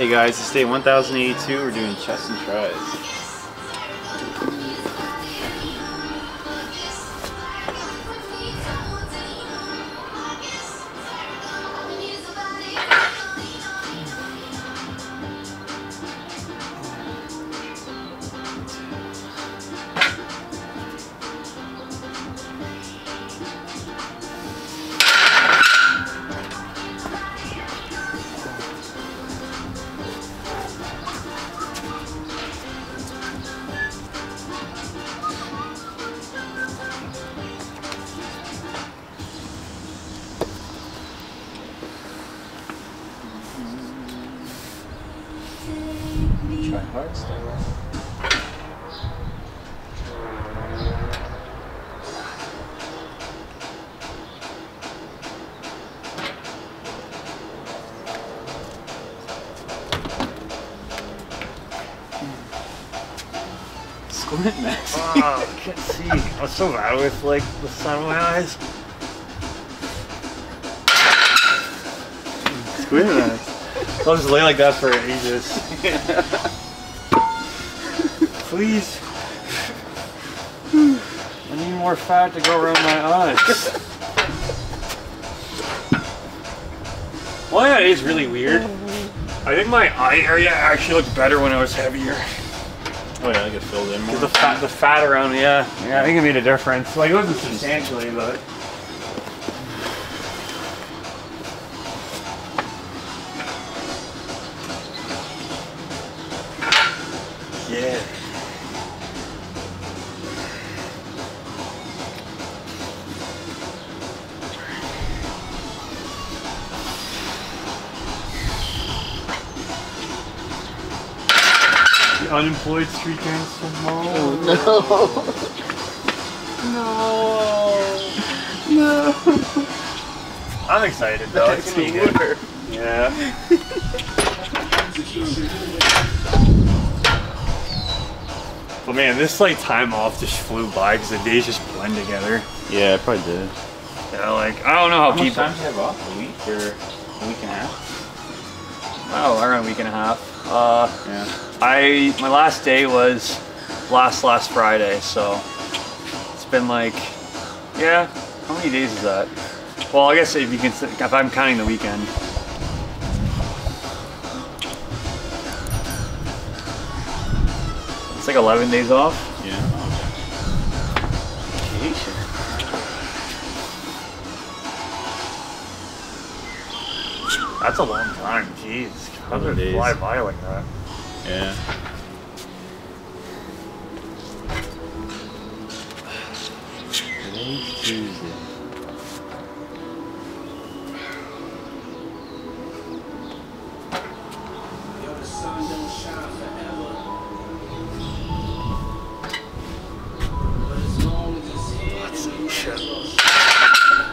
Hey guys, it's day 1082, we're doing chest and tries. Try hard stuff. Squint mess. Wow, I can't see. I was so bad with like the sun in my eyes. Squint mess. I'll just lay like that for ages. Please. I need more fat to go around my eyes. Well, yeah, it is really weird. I think my eye area actually looked better when I was heavier. Oh yeah, I get filled in more. The fat around, yeah, I think it made a difference. Like, it wasn't substantially, but. Yeah. The unemployed street dance tomorrow. Oh, no. No. I'm excited though. That's gonna be good. Yeah. But man, this like time off just flew by because the days just blend together. Yeah, it probably did. Yeah, like I don't know how people. How much time do you have off? A week or a week and a half? Oh, around a week and a half. Yeah. My last day was last Friday, so it's been like, yeah. How many days is that? Well, I guess if you can, if I'm counting the weekend. It's like 11 days off. Yeah. Jeez. That's a long time. Jeez. How did it fly by like that? Yeah. Today's Tuesday. Yo, the sun don't shine forever.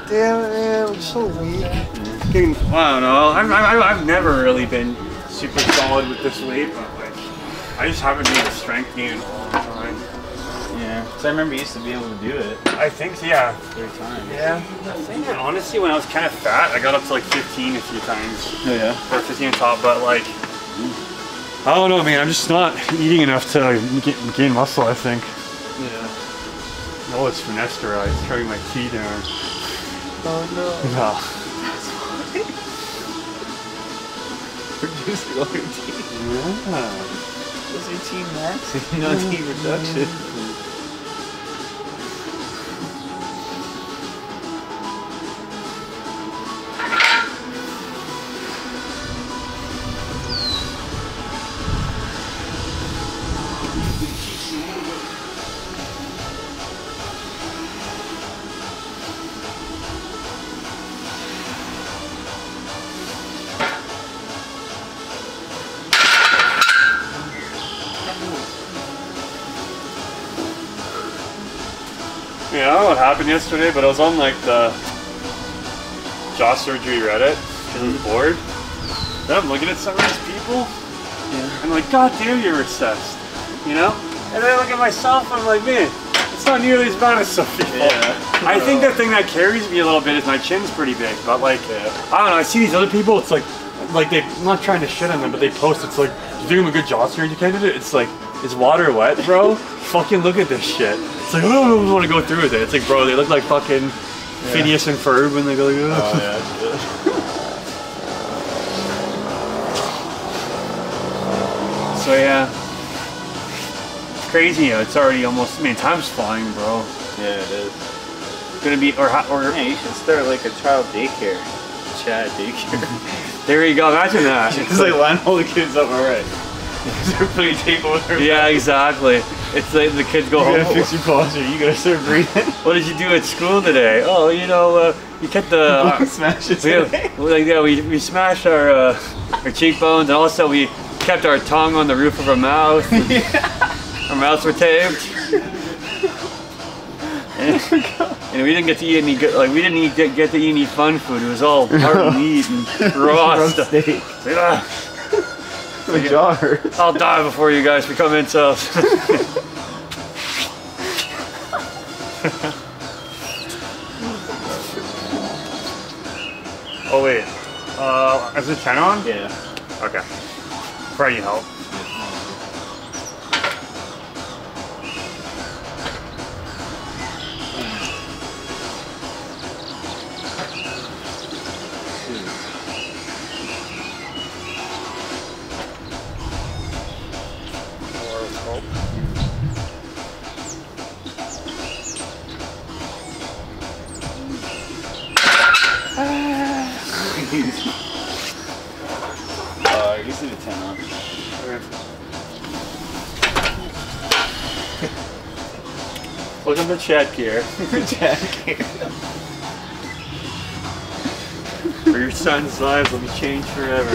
Damn it, man, I'm so weak. I don't know. I've never really been super solid with this weight, but like, I just haven't made a strength gain in a long time. Yeah, because I remember you used to be able to do it. I think, yeah. Every time. Yeah. I think honestly, when I was kind of fat, I got up to like 15 a few times. Oh yeah. Or 15 on top, but like, I don't know, man. I'm just not eating enough to gain muscle, I think. Yeah. Oh, it's finasteride. It's turning my tea down. Oh no. No. That's why. Reduce lower T. Yeah. Those are T max and not T reduction. Yeah, I don't know what happened yesterday, but I was on like the jaw surgery Reddit because I was bored. Then I'm looking at some of these people, yeah. I'm like, God damn, you're recessed, you know? And then I look at myself, I'm like, man, it's not nearly as bad as some people. Yeah. I think the thing that carries me a little bit is my chin's pretty big, but like, I don't know, I see these other people, it's like, like they, I'm not trying to shit on them, but they post, it's like, you're doing a good job, sir, you can't do it. It's like, is water wet, bro? Fucking look at this shit. It's like, oh, I don't want to go through with it. It's like, bro, they look like fucking Phineas and Ferb when they go like, oh. Oh, yeah. So yeah, it's crazy. It's already almost. I mean, time's flying, bro. Yeah, it is. It's gonna be or yeah, you should start like a child daycare. Chad daycare. There you go. Imagine that. It's like line all the kids up. All right. They're putting tape over their mouth. Exactly. It's like the kids go home. You gotta fix your posture. You gotta start breathing. What did you do at school today? Oh, you know, you kept the. We smashed our cheekbones, and also we kept our tongue on the roof of our mouth. Our mouths were taped. And we didn't get to eat any good, like we didn't get to eat any fun food. It was all hard meat and raw stuff. Steak. Like, I'll die before you guys become incels. Oh wait, is this 10 on? Yeah. Okay. Probably help. Look at the Chad gear. Chad gear. For your son's lives will be changed forever.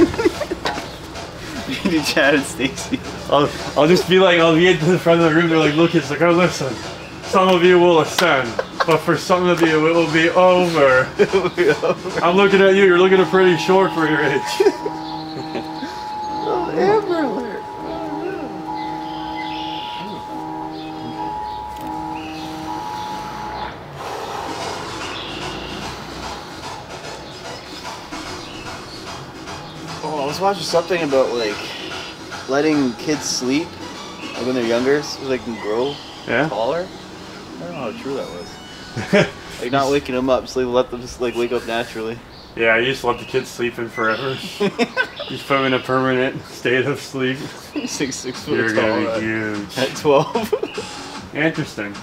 You need Chad and Stacy. I'll just be like, I'll be at the front of the room, they're like, look, it's like, oh listen, some of you will ascend, but for some of you it will be over. It will be over. I'm looking at you, you're looking pretty short for your age. Oh, Amber. I was watching something about like letting kids sleep like when they're younger so they can grow taller. I don't know how true that was. Like not waking them up, so they let them just like wake up naturally. Yeah, you just let the kids sleep in forever. You just put them in a permanent state of sleep. 6 foot You're tall. You're gonna be huge. At 12. Interesting.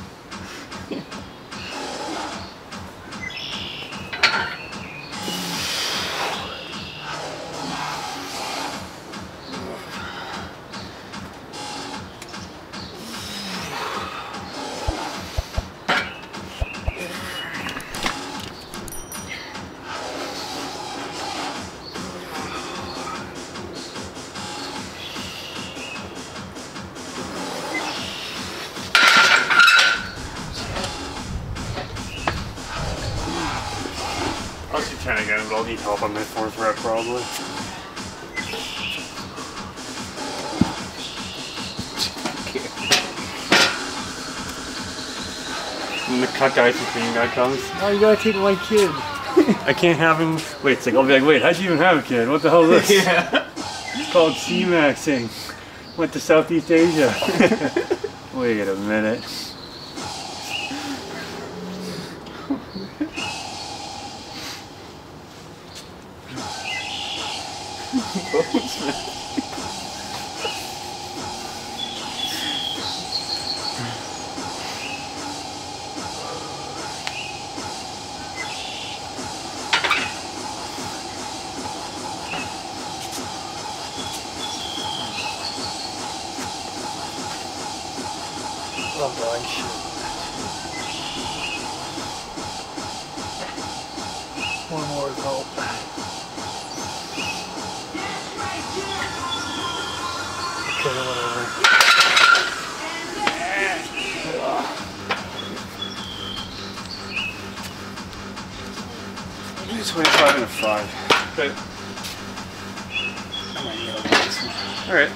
Again, but I'll need help on my 4th rep probably. When the cut guy supreme guy comes, oh, you gotta take my kid. I can't have him. Wait, it's like I'll be like, wait, how'd you even have a kid? What the hell is this? It's called C-maxing. Went to Southeast Asia. Wait a minute. One more help. Okay, whatever. Do 25 and a 5. Okay. I might need to do this one. Alright.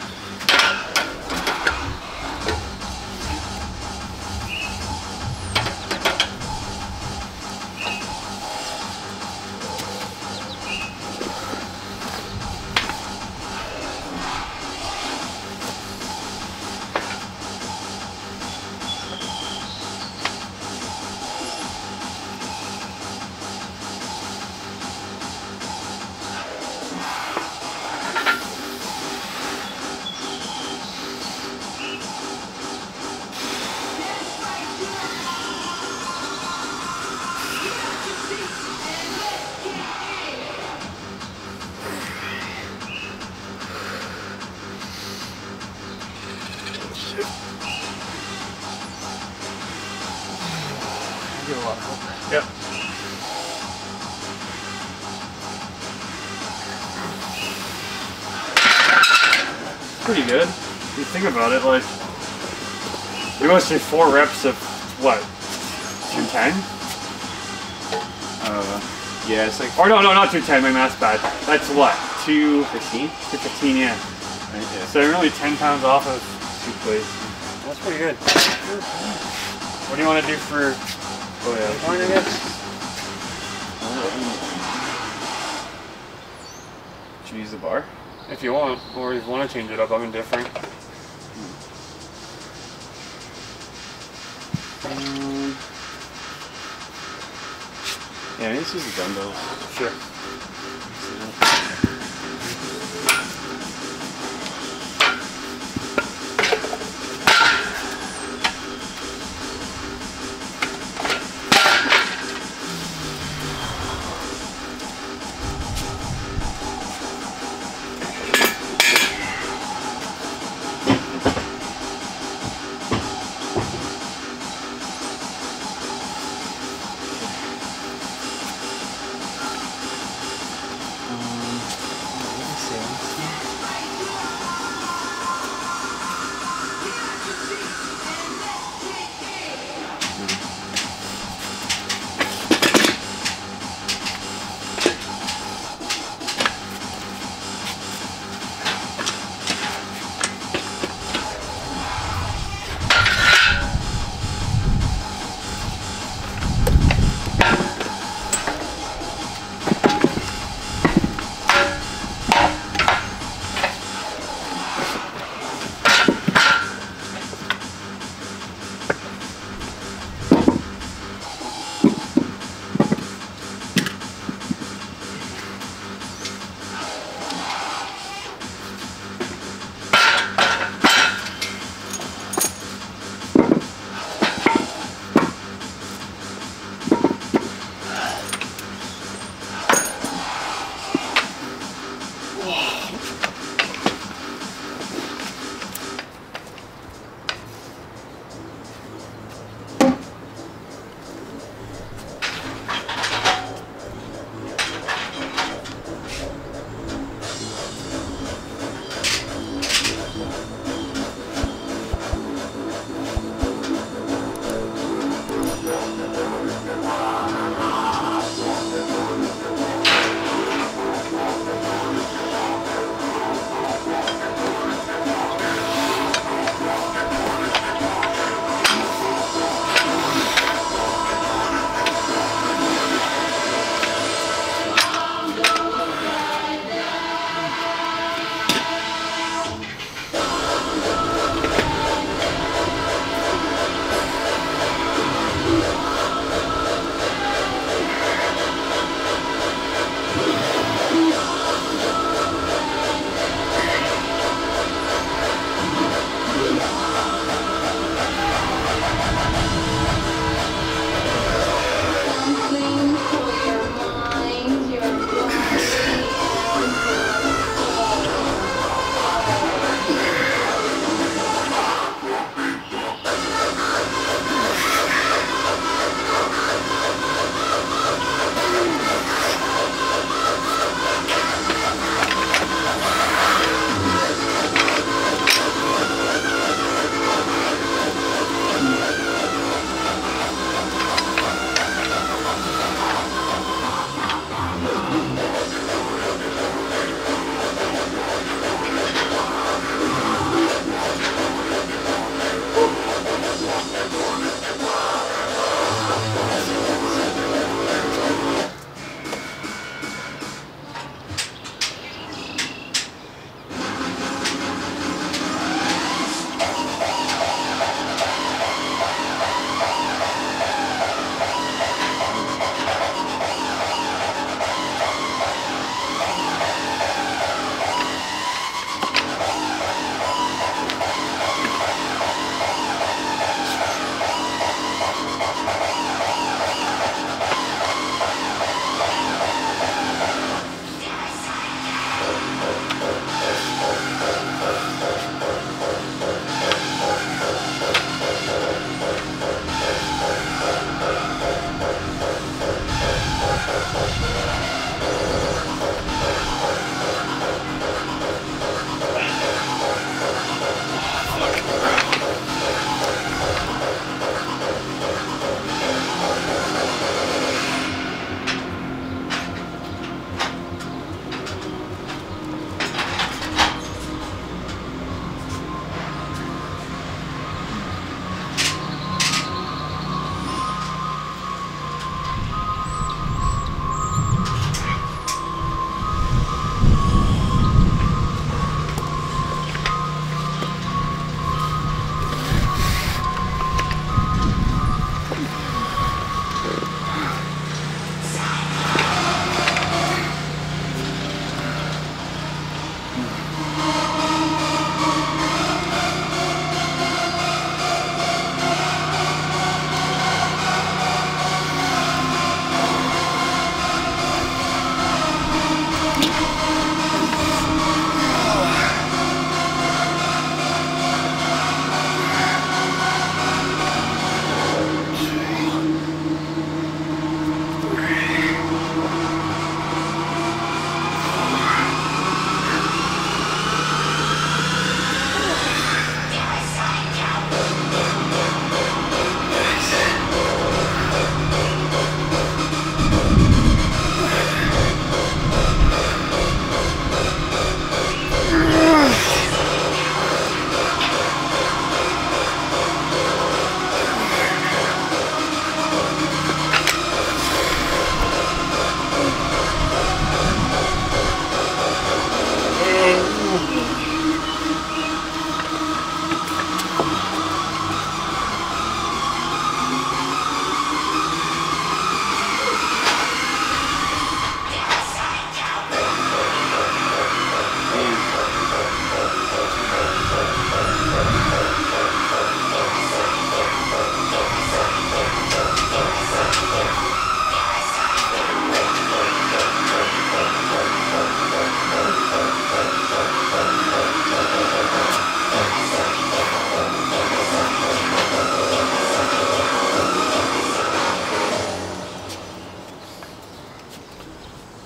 shit. You get a lot of help. Yep. Pretty good. If you think about it, like, we must do 4 reps of what? 210? Yeah, it's like. Or no, not 210, my math's bad. That's what? 215? 215, yeah. Right, yeah. So really 10 pounds off of 2 plates. That's pretty good. What do you want to do for. Oh, yeah. Morning, I guess? Should we use the bar? If you want, or if you want to change it up, I'm indifferent. Yeah, I need to use the dumbbells. Sure.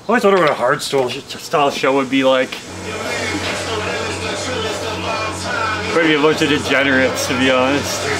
I always wonder what a hard style show would be like. Maybe a bunch of degenerates, to be honest.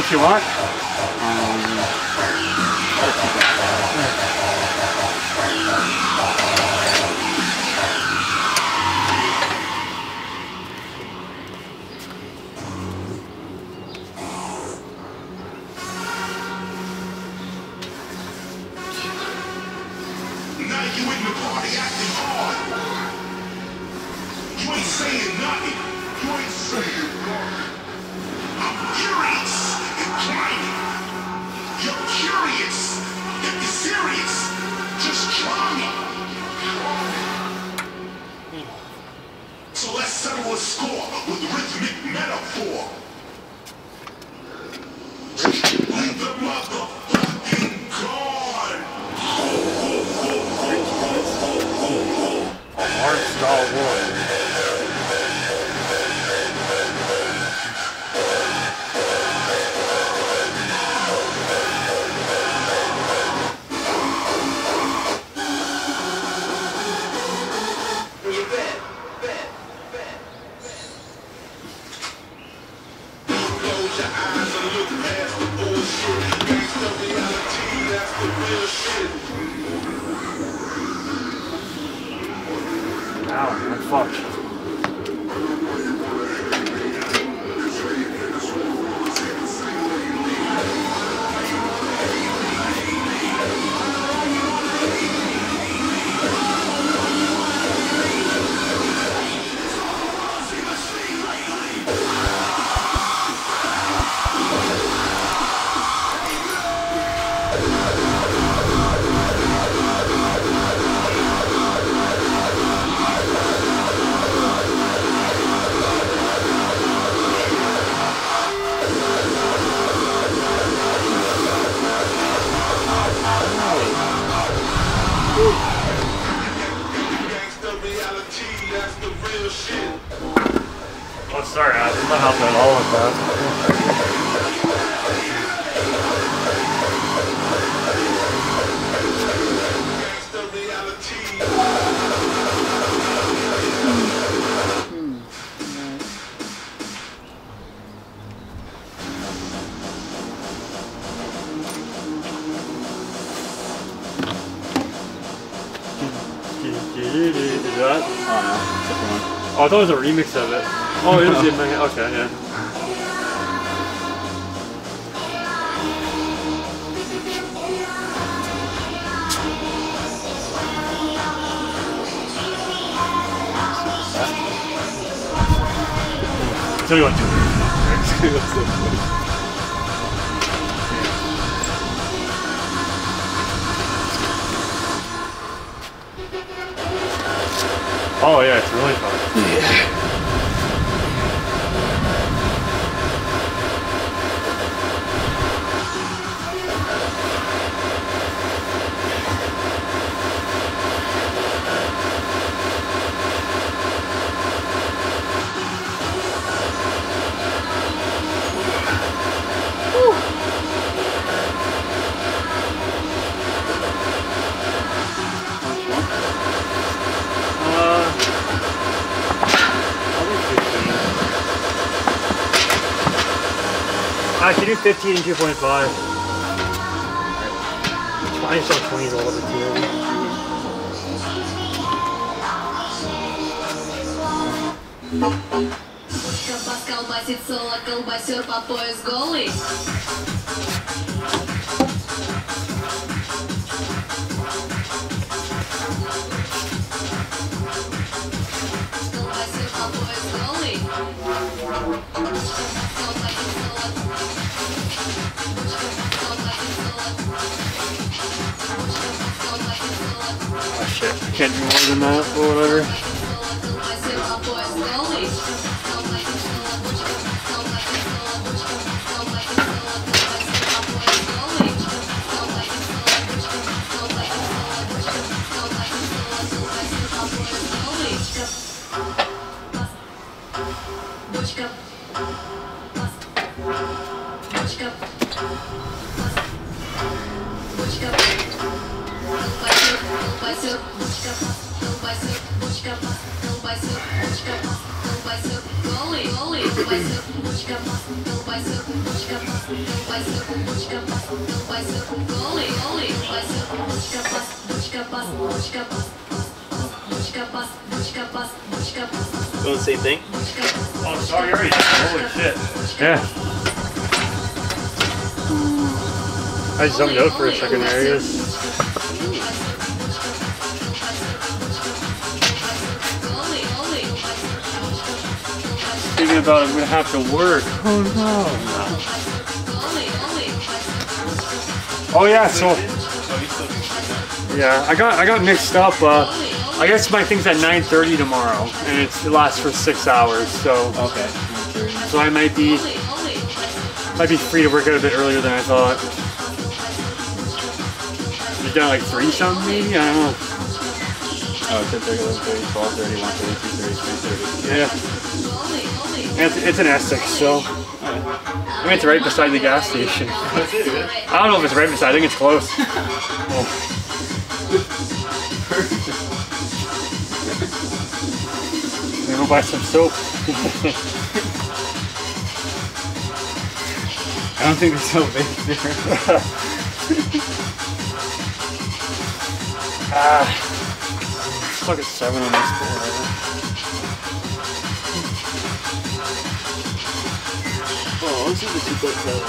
What you want? Now you in the party acting hard. You ain't saying nothing. You ain't saying nothing. I'm curious. You're curious, if you're serious, just try me. So let's settle a score with rhythmic metaphor. Leave the motherfucking guard. I'm fucked. Oh, sorry, I'm not helping at all with that. Oh, no. Oh, I thought it was a remix of it. Oh, it was in my head. Okay, yeah. It's only one, two. That's so funny. Oh yeah, it's really fun. I should do 15 and 2.5. I just saw 20 is a little bit too early. Кабас колбасит соло, колбасер по пояс голый. Колбасер по пояс голый. Oh shit, I can't do more than that or whatever. Doing the same thing? Oh, sorry, already. Holy shit. Yeah. I zoned out for a second there, I guess. Thinking about it, I'm gonna have to work. Oh no. Oh yeah, so yeah, I got mixed up. I guess my thing's at 9:30 tomorrow, and it lasts for 6 hours. So okay. So I might be free to work out a bit earlier than I thought. You've done like 3 something maybe? I don't know. Oh, 10:30, 11:30, 12:30, 1:30, 2:30, 3:30. Yeah. It's an Essex, so. I mean, it's right beside the gas station. I don't know if it's right beside, I think it's close. Oh. I'm gonna go buy some soap. I don't think there's soap in there. Ah. It's like a 7 on this board, right? Oh, let's see the 2-foot color.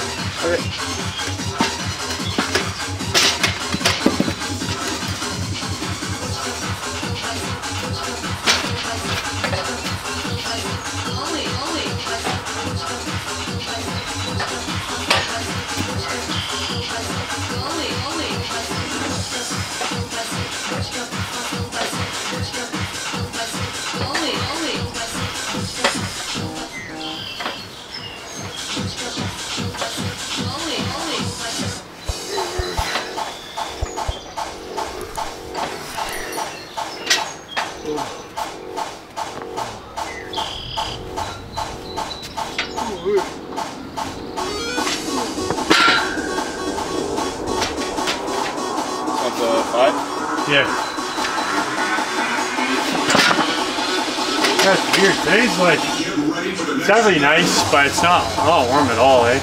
Yeah. That's weird. Today's like, it's actually nice, but it's not warm at all, eh?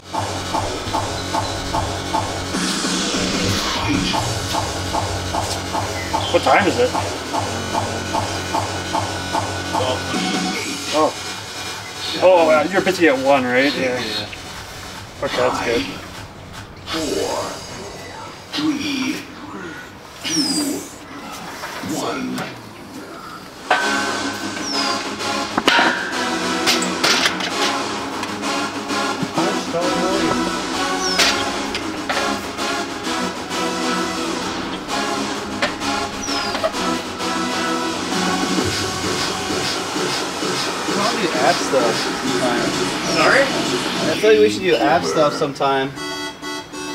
What time is it? 12:28. Oh. Oh, wow. You're busy at 1, right? Yeah. Okay, that's good. 5, 4, 3, 2, 1. We should do app stuff sometime. Sorry? I feel like we should do app stuff sometime.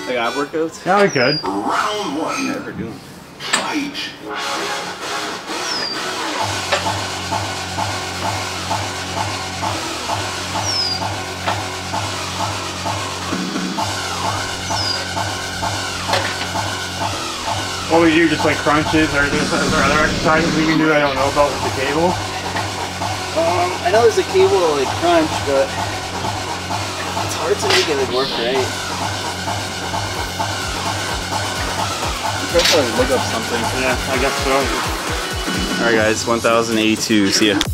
Like app workouts? Yeah, we could. Round 1. Never do them. Fight! What we do, just like crunches, or there's other exercises we can do I don't know about with the cable? I know there's a cable to like crunch, but it's hard to make it like work right. Look up something. Yeah, I guess so. Alright guys, 1082, see ya.